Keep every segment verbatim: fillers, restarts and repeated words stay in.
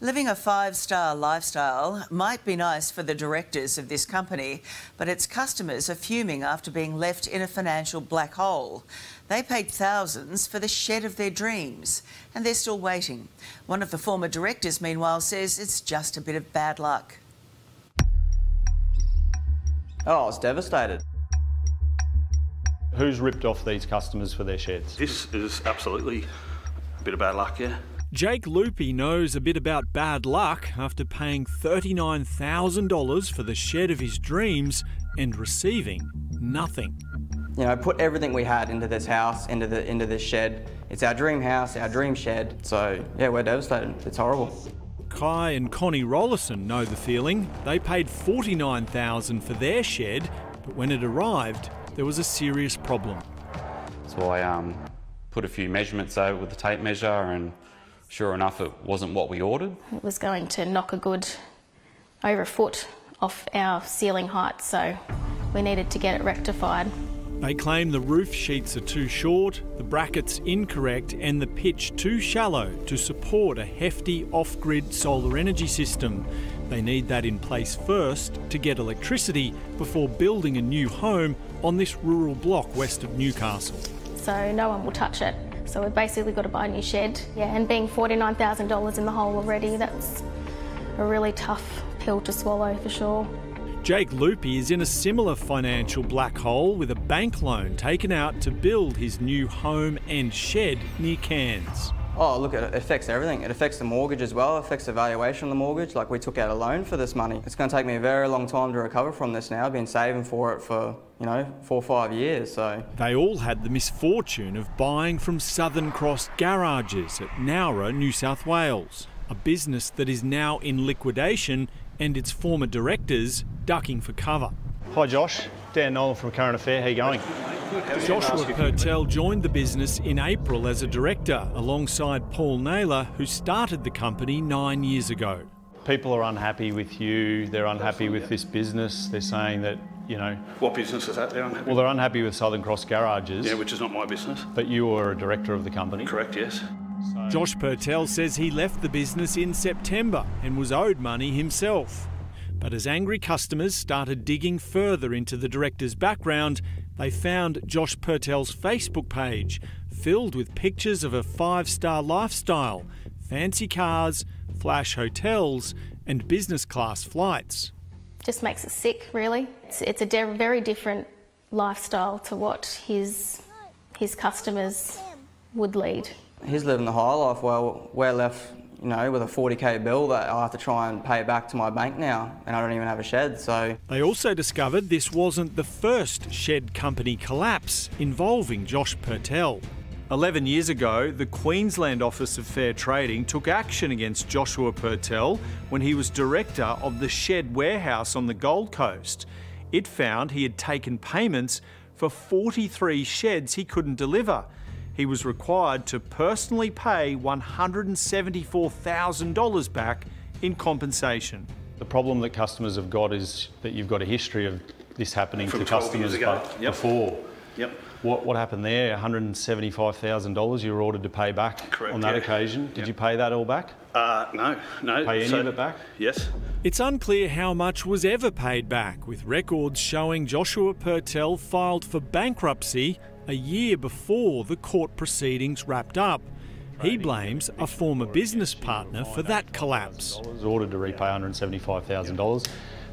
Living a five-star lifestyle might be nice for the directors of this company, but its customers are fuming after being left in a financial black hole. They paid thousands for the shed of their dreams, and they're still waiting. One of the former directors, meanwhile, says it's just a bit of bad luck. Oh, I was devastated. Who's ripped off these customers for their sheds? This is absolutely a bit of bad luck, yeah. Jake Loopy knows a bit about bad luck after paying thirty-nine thousand dollars for the shed of his dreams and receiving nothing. You know, I put everything we had into this house, into the into this shed. It's our dream house, our dream shed. So, yeah, we're devastated. It's horrible. Kai and Connie Rollison know the feeling. They paid forty-nine thousand dollars for their shed, but when it arrived, there was a serious problem. So I um, put a few measurements over with the tape measure, and sure enough, it wasn't what we ordered. It was going to knock a good over a foot off our ceiling height, so we needed to get it rectified. They claim the roof sheets are too short, the brackets incorrect, and the pitch too shallow to support a hefty off-grid solar energy system. They need that in place first to get electricity before building a new home on this rural block west of Newcastle. So no one will touch it. So we've basically got to buy a new shed. Yeah, and being forty-nine thousand dollars in the hole already, that's a really tough pill to swallow for sure. Jake Loopy is in a similar financial black hole with a bank loan taken out to build his new home and shed near Cairns. Oh, look, it affects everything. It affects the mortgage as well. It affects the valuation of the mortgage. Like, we took out a loan for this money. It's going to take me a very long time to recover from this now. I've been saving for it for, you know, four or five years, so... They all had the misfortune of buying from Southern Cross Garages at Nowra, New South Wales, a business that is now in liquidation and its former directors ducking for cover. Hi, Josh. Dan Nolan from Current Affair. How you going? Joshua Pertel joined the business in April as a director alongside Paul Naylor, who started the company nine years ago. People are unhappy with you, they're unhappy with this business, they're saying that, you know... What business is that they're unhappy with? Well, they're unhappy with Southern Cross Garages. Yeah, which is not my business. But you were a director of the company. Correct, yes. So... Josh Pertel says he left the business in September and was owed money himself. But as angry customers started digging further into the director's background, they found Josh Pertel's Facebook page filled with pictures of a five-star lifestyle, fancy cars, flash hotels and business class flights. Just makes it sick, really. It's, it's a de very different lifestyle to what his, his customers would lead. He's living the high life while we're left, you know, with a forty K bill that I'll have to try and pay back to my bank now, and I don't even have a shed, so... They also discovered this wasn't the first shed company collapse involving Josh Pertel. Eleven years ago, the Queensland Office of Fair Trading took action against Joshua Pertel when he was director of the shed warehouse on the Gold Coast. It found he had taken payments for forty-three sheds he couldn't deliver. He was required to personally pay one hundred seventy-four thousand dollars back in compensation. The problem that customers have got is that you've got a history of this happening from to customers yep. before. Yep. What, what happened there? one hundred seventy-five thousand dollars you were ordered to pay back Correct, on that yeah. occasion. Did yep. you pay that all back? Uh, no, no. Pay any so, of it back? Yes. It's unclear how much was ever paid back, with records showing Joshua Pertel filed for bankruptcy a year before the court proceedings wrapped up. He blames a former business partner for that collapse. Ordered to repay one hundred seventy-five thousand dollars.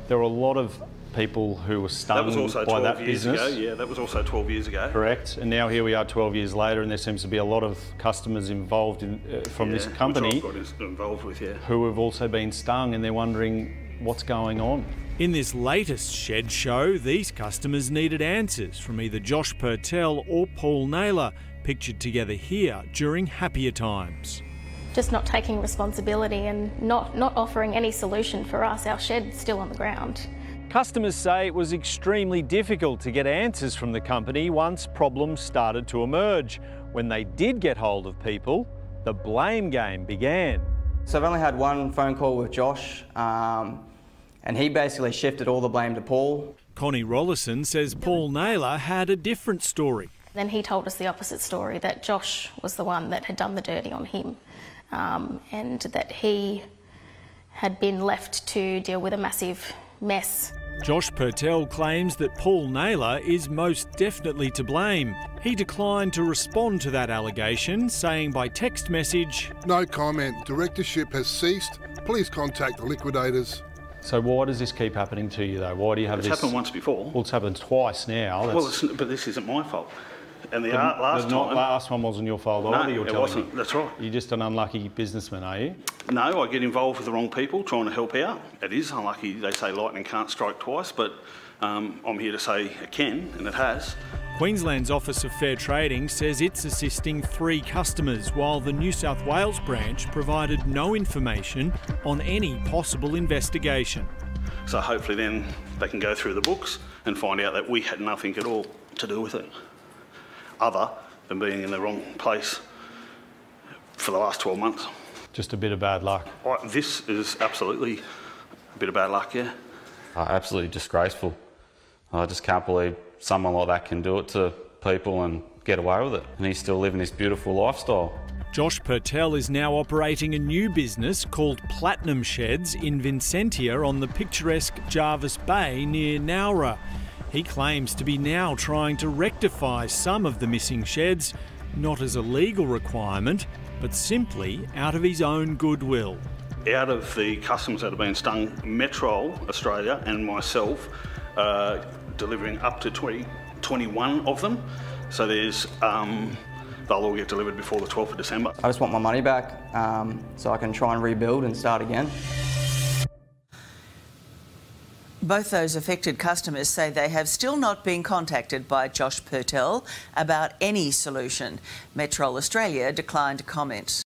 There were a lot of people who were stunned by that business. Ago. Yeah, that was also twelve years ago. Correct. And now here we are twelve years later, and there seems to be a lot of customers involved in, uh, from yeah, this company which I've got involved with, yeah. who have also been stung, and they're wondering what's going on. In this latest shed show, these customers needed answers from either Josh Pertel or Paul Naylor, pictured together here during happier times. Just not taking responsibility and not, not offering any solution for us. Our shed's still on the ground. Customers say it was extremely difficult to get answers from the company once problems started to emerge. When they did get hold of people, the blame game began. So I've only had one phone call with Josh. Um, And he basically shifted all the blame to Paul. Connie Rollison says Paul Naylor had a different story. Then he told us the opposite story, that Josh was the one that had done the dirty on him, um, and that he had been left to deal with a massive mess. Josh Pertel claims that Paul Naylor is most definitely to blame. He declined to respond to that allegation, saying by text message, "No comment. Directorship has ceased. Please contact the liquidators." So why does this keep happening to you, though? Why do you have it's this? It's happened once before. Well, it's happened twice now. That's... Well, it's, but this isn't my fault. And the, the last the, time... The last one wasn't your fault no, either, you're telling wasn't. me. No, it wasn't. That's right. You're just an unlucky businessman, are you? No, I get involved with the wrong people trying to help out. It is unlucky. They say lightning can't strike twice, but um, I'm here to say it can, and it has. Queensland's Office of Fair Trading says it's assisting three customers, while the New South Wales branch provided no information on any possible investigation. So hopefully then they can go through the books and find out that we had nothing at all to do with it, other than being in the wrong place for the last twelve months. Just a bit of bad luck. This is absolutely a bit of bad luck, yeah. Uh, absolutely disgraceful. I just can't believe someone like that can do it to people and get away with it. And he's still living his beautiful lifestyle. Josh Pertel is now operating a new business called Platinum Sheds in Vincentia on the picturesque Jarvis Bay near Nowra. He claims to be now trying to rectify some of the missing sheds, not as a legal requirement, but simply out of his own goodwill. Out of the customers that have been stung, Metro Australia and myself uh, delivering up to twenty, twenty-one of them. So there's, um, they'll all get delivered before the twelfth of December. I just want my money back um, so I can try and rebuild and start again. Both those affected customers say they have still not been contacted by Josh Pertel about any solution. Metro Australia declined to comment.